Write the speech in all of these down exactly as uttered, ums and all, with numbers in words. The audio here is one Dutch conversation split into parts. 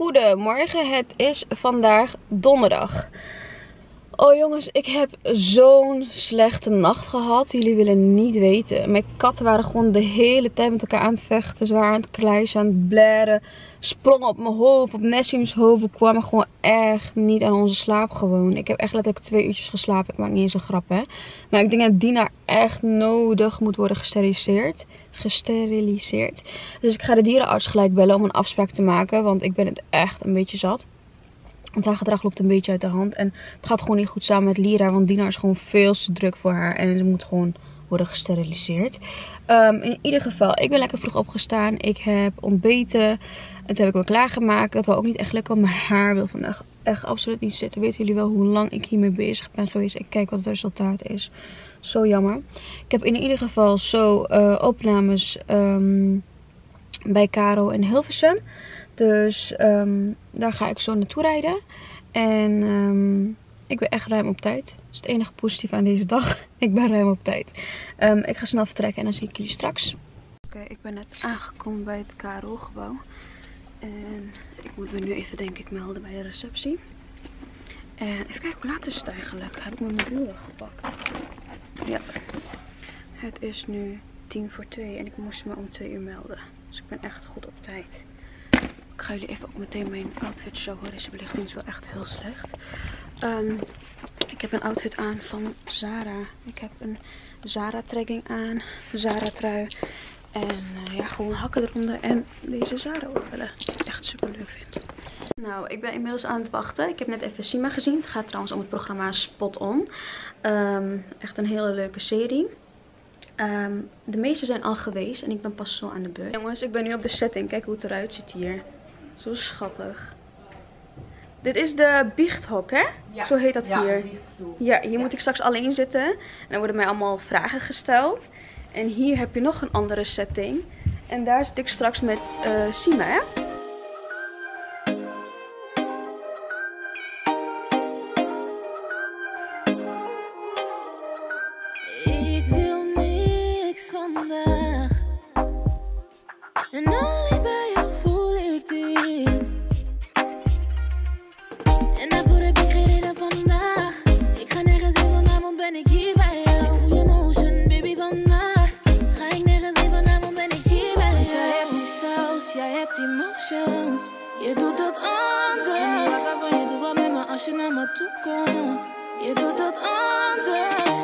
Goedemorgen, het is vandaag donderdag. Oh jongens, ik heb zo'n slechte nacht gehad. Jullie willen niet weten. Mijn katten waren gewoon de hele tijd met elkaar aan het vechten. Ze waren aan het kleizen, aan het blaren. Sprongen op mijn hoofd, op Nessim's hoofd. We kwamen gewoon echt niet aan onze slaap gewoon. Ik heb echt letterlijk twee uurtjes geslapen. Ik maak niet eens een grap, hè. Maar ik denk dat Dina echt nodig moet worden gesteriliseerd. Gesteriliseerd. Dus ik ga de dierenarts gelijk bellen om een afspraak te maken. Want ik ben het echt een beetje zat. Want haar gedrag loopt een beetje uit de hand. En het gaat gewoon niet goed samen met Lira. Want Dina is gewoon veel te druk voor haar. En ze moet gewoon worden gesteriliseerd. Um, in ieder geval, ik ben lekker vroeg opgestaan. Ik heb ontbeten. En toen heb ik me klaargemaakt. Dat was ook niet echt lekker. Mijn haar wil vandaag echt absoluut niet zitten. Weten jullie wel hoe lang ik hiermee bezig ben geweest. En kijk wat het resultaat is. Zo jammer. Ik heb in ieder geval zo uh, opnames um, bij Caro en Hilversum. Dus um, daar ga ik zo naartoe rijden. En um, ik ben echt ruim op tijd. Dat is het enige positieve aan deze dag. Ik ben ruim op tijd. Um, ik ga snel vertrekken en dan zie ik jullie straks. Oké, okay, ik ben net aangekomen bij het Karelgebouw. En ik moet me nu even, denk ik, melden bij de receptie. En even kijken, hoe laat is het eigenlijk? Heb ik mijn mobiel wel gepakt? Ja. Het is nu tien voor twee en ik moest me om twee uur melden. Dus ik ben echt goed op tijd. Ik ga jullie even ook meteen mijn outfit showen. Deze belichting is wel echt heel slecht. Um, ik heb een outfit aan van Zara. Ik heb een Zara trekkingaan. Zara trui. En uh, ja, gewoon hakken eronder. En deze Zara oorvellen. Die ik echt super leuk vind. Nou, ik ben inmiddels aan het wachten. Ik heb net even Sima gezien. Het gaat trouwens om het programma Spot On. Um, echt een hele leuke serie. Um, de meeste zijn al geweest. En ik ben pas zo aan de beurt. Jongens, ik ben nu op de setting. Kijk hoe het eruit ziet hier. Zo schattig. Dit is de biechthok, hè? Ja. Zo heet dat ja, hier. Ja, hier ja. Moet ik straks alleen zitten. En dan worden mij allemaal vragen gesteld. En hier heb je nog een andere setting. En daar zit ik straks met uh, Sima, hè? Ik wil niks vandaag. En alleen bij jou voel ik dit. En daarvoor heb ik geen reden vandaag. Ik ga nergens in, vanavond ben ik hier bij jou. Ik voel je motion, baby, vandaag. Ga ik nergens in, vanavond ben ik hier bij jou. Want jij hebt die saus, jij hebt die motion. Je doet het anders. En waarvan je doet wat met me als je naar me toe komt. Je doet het anders.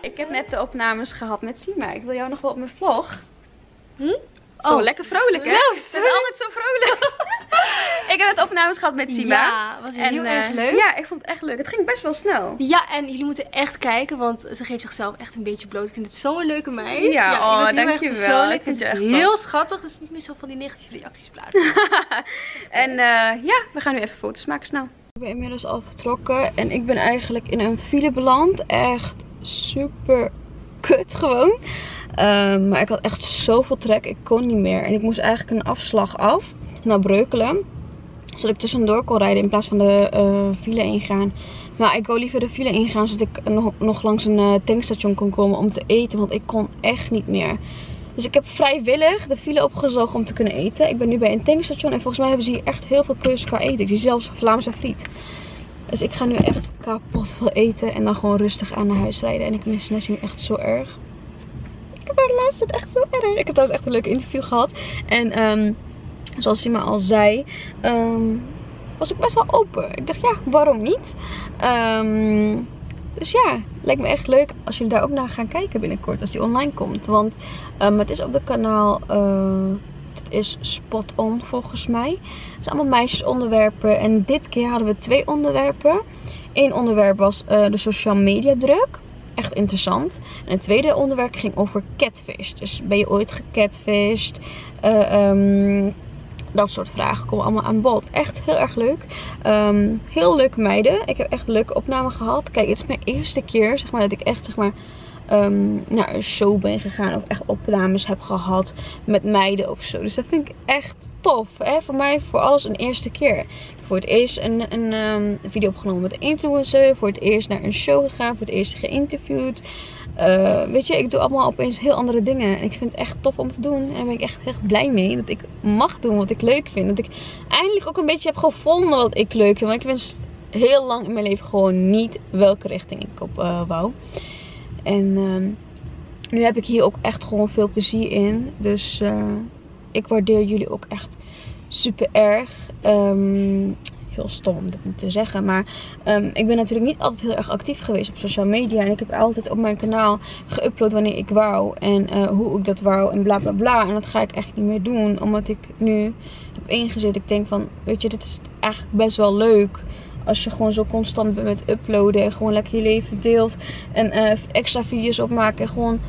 Hey, ik heb net de opnames gehad met Sima. Ik wil jou nog wel op mijn vlog. Hm? Zo oh. Lekker vrolijk, hè? No, het is altijd zo vrolijk. Ik heb net opnames gehad met Sima. Ja, was heel, en, heel uh, erg leuk. Ja, ik vond het echt leuk. Het ging best wel snel. Ja, en jullie moeten echt kijken, want ze geeft zichzelf echt een beetje bloot. Ik vind het zo'n leuke meid. Ja, ja oh, dankjewel. Het is echt heel van. Schattig, dus niet meer zo van die negatieve reacties plaatsen. En uh, ja, we gaan nu even foto's maken snel. Ik ben inmiddels al vertrokken en ik ben eigenlijk in een file beland. Echt super kut gewoon. Um, maar ik had echt zoveel trek. Ik kon niet meer. En ik moest eigenlijk een afslag af naar Breukelen. Zodat ik tussendoor kon rijden in plaats van de uh, file ingaan. Maar ik wou liever de file ingaan zodat ik nog, nog langs een uh, tankstation kon komen om te eten. Want ik kon echt niet meer. Dus ik heb vrijwillig de file opgezogen om te kunnen eten. Ik ben nu bij een tankstation en volgens mij hebben ze hier echt heel veel keuze qua eten. Ik zie zelfs Vlaamse friet. Dus ik ga nu echt kapot veel eten en dan gewoon rustig aan naar huis rijden. En ik mis Nessim echt zo erg. Ik heb haar laatst echt zo erg. Ik heb trouwens echt een leuk interview gehad. En um, zoals Sima al zei, um, was ik best wel open. Ik dacht, ja, waarom niet? Um, dus ja, lijkt me echt leuk als jullie daar ook naar gaan kijken binnenkort. Als die online komt. Want um, het is op de kanaal uh, Dit is Spot On volgens mij. Het zijn allemaal meisjesonderwerpen. En dit keer hadden we twee onderwerpen. Eén onderwerp was uh, de social media druk. Echt interessant. En het tweede onderwerp ging over catfish. Dus ben je ooit gecatfished? Uh, um, dat soort vragen komen allemaal aan bod. Echt heel erg leuk. Um, heel leuke meiden. Ik heb echt een leuke opname gehad. Kijk, het is mijn eerste keer zeg maar, dat ik echt zeg maar, um, naar een show ben gegaan. Of echt opnames heb gehad met meiden of zo. Dus dat vind ik echt tof. Hè? Voor mij voor alles een eerste keer. Ik heb voor het eerst een, een um, video opgenomen met een influencer. Voor het eerst naar een show gegaan. Voor het eerst geïnterviewd. Uh, weet je, ik doe allemaal opeens heel andere dingen. En ik vind het echt tof om te doen. En daar ben ik echt echt blij mee. Dat ik mag doen wat ik leuk vind. Dat ik eindelijk ook een beetje heb gevonden wat ik leuk vind. Want ik wist heel lang in mijn leven gewoon niet welke richting ik op uh, wou. En uh, nu heb ik hier ook echt gewoon veel plezier in. Dus uh, ik waardeer jullie ook echt super erg. Um, Heel stom om dat te zeggen. Maar um, ik ben natuurlijk niet altijd heel erg actief geweest op social media. En ik heb altijd op mijn kanaal geüpload wanneer ik wou. En uh, hoe ik dat wou en bla bla bla. En dat ga ik echt niet meer doen. Omdat ik nu heb ingezet. Ik denk van, weet je, dit is eigenlijk best wel leuk. Als je gewoon zo constant bent met uploaden. En gewoon lekker je leven deelt. En uh, extra video's opmaken. En gewoon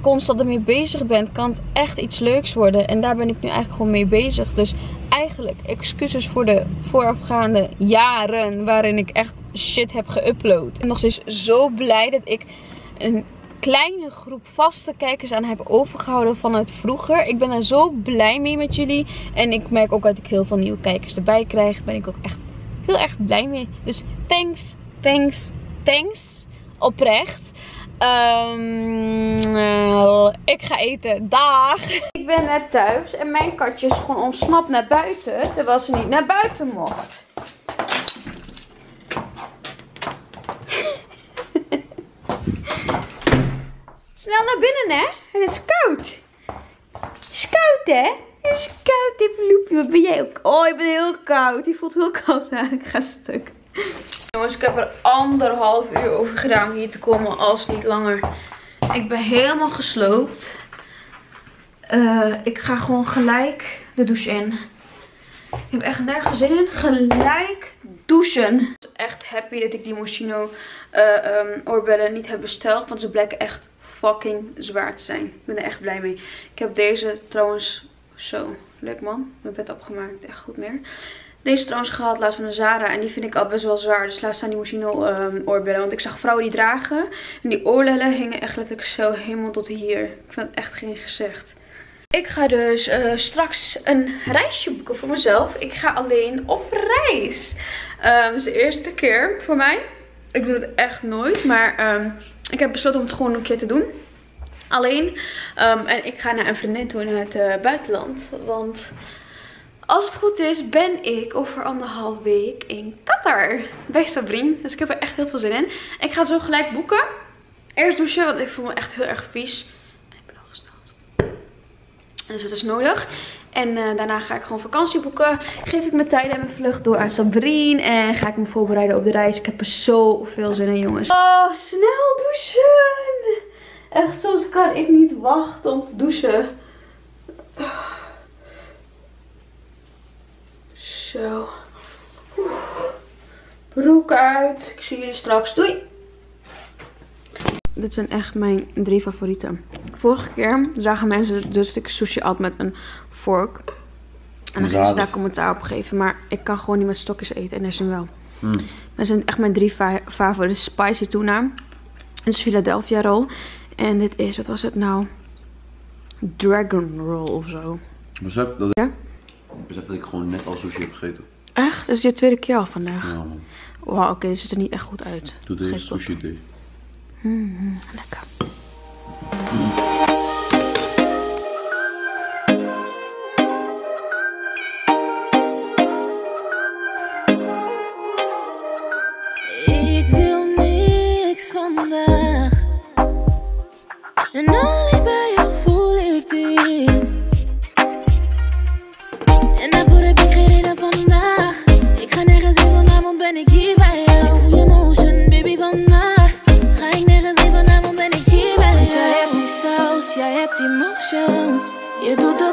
constant ermee bezig bent. Kan het echt iets leuks worden. En daar ben ik nu eigenlijk gewoon mee bezig. Dus eigenlijk excuses voor de voorafgaande jaren waarin ik echt shit heb geüpload. Ik ben nog steeds zo blij dat ik een kleine groep vaste kijkers aan heb overgehouden van het vroeger. Ik ben er zo blij mee met jullie. En ik merk ook dat ik heel veel nieuwe kijkers erbij krijg. Daar ben ik ook echt heel erg blij mee. Dus thanks, thanks, thanks. Oprecht. Um, uh, ik ga eten. Daag! Ik ben net thuis en mijn katje is gewoon ontsnapt naar buiten, terwijl ze niet naar buiten mocht. Snel naar binnen, hè? Het is koud. Het is koud, hè? Het is koud, even loepje. Wat ben jij ook? Oh, ik ben heel koud. Die voelt heel koud aan. Ik ga stuk. Jongens, ik heb er anderhalf uur over gedaan om hier te komen, als niet langer. Ik ben helemaal gesloopt. Uh, ik ga gewoon gelijk de douche in. Ik heb echt nergens zin in. Gelijk douchen. Ik was echt happy dat ik die Moschino uh, um, oorbellen niet heb besteld, want ze blijken echt fucking zwaar te zijn. Ik ben er echt blij mee. Ik heb deze trouwens, zo leuk man, mijn bed opgemaakt, echt goed meer. Deze trouwens gehad laatst van de Zara. En die vind ik al best wel zwaar. Dus laat staan die Moschino um, oorbellen. Want ik zag vrouwen die dragen. En die oorlellen hingen echt letterlijk zo helemaal tot hier. Ik vind het echt geen gezegd. Ik ga dus uh, straks een reisje boeken voor mezelf. Ik ga alleen op reis. Um, het is de eerste keer voor mij. Ik doe het echt nooit. Maar um, ik heb besloten om het gewoon een keer te doen. Alleen. Um, en ik ga naar een vriendin toe naar het uh, buitenland. Want als het goed is, ben ik over anderhalf week in Qatar bij Sabrine. Dus ik heb er echt heel veel zin in. Ik ga het zo gelijk boeken. Eerst douchen, want ik voel me echt heel erg vies. En ik ben al gesneld. Dus dat is nodig. En uh, daarna ga ik gewoon vakantie boeken. Geef ik mijn tijden en mijn vlucht door aan Sabrine. En ga ik me voorbereiden op de reis. Ik heb er zoveel zin in, jongens. Oh, snel douchen! Echt, soms kan ik niet wachten om te douchen. Zo. Oeh. Broek uit. Ik zie jullie straks. Doei. Dit zijn echt mijn drie favorieten. Vorige keer zagen mensen dus ik sushi at met een vork. En dan gingen ze daar commentaar op geven. Maar ik kan gewoon niet met stokjes eten. En Nessim wel. Mm. Dat zijn echt mijn drie favorieten. Dit is spicy tuna. Dit is Philadelphia roll. En dit is, wat was het nou? Dragon roll of zo. Besef dat ik... Ja? Ik besef dat ik gewoon net al sushi heb gegeten. Echt? Dat is je tweede keer al vandaag. Ja, man. Wauw, oké, okay, dit ziet er niet echt goed uit. Doe deze sushi day. Mm, lekker. Mm. Ik wil niks vandaag. En alleen bij jou voel ik dit. En daarvoor heb ik geen reden vandaag. Ik ga nergens heen, vanavond ben ik hier bij jou. Ik voel je motion, baby, vandaag. Ga ik nergens heen, vanavond ben ik hier bij jou. Want jij hebt die saus, jij hebt die motion. Je doet het.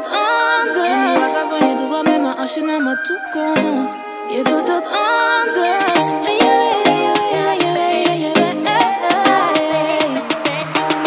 het anders. Je doet wat met me als je naar me toe komt. Je doet het anders.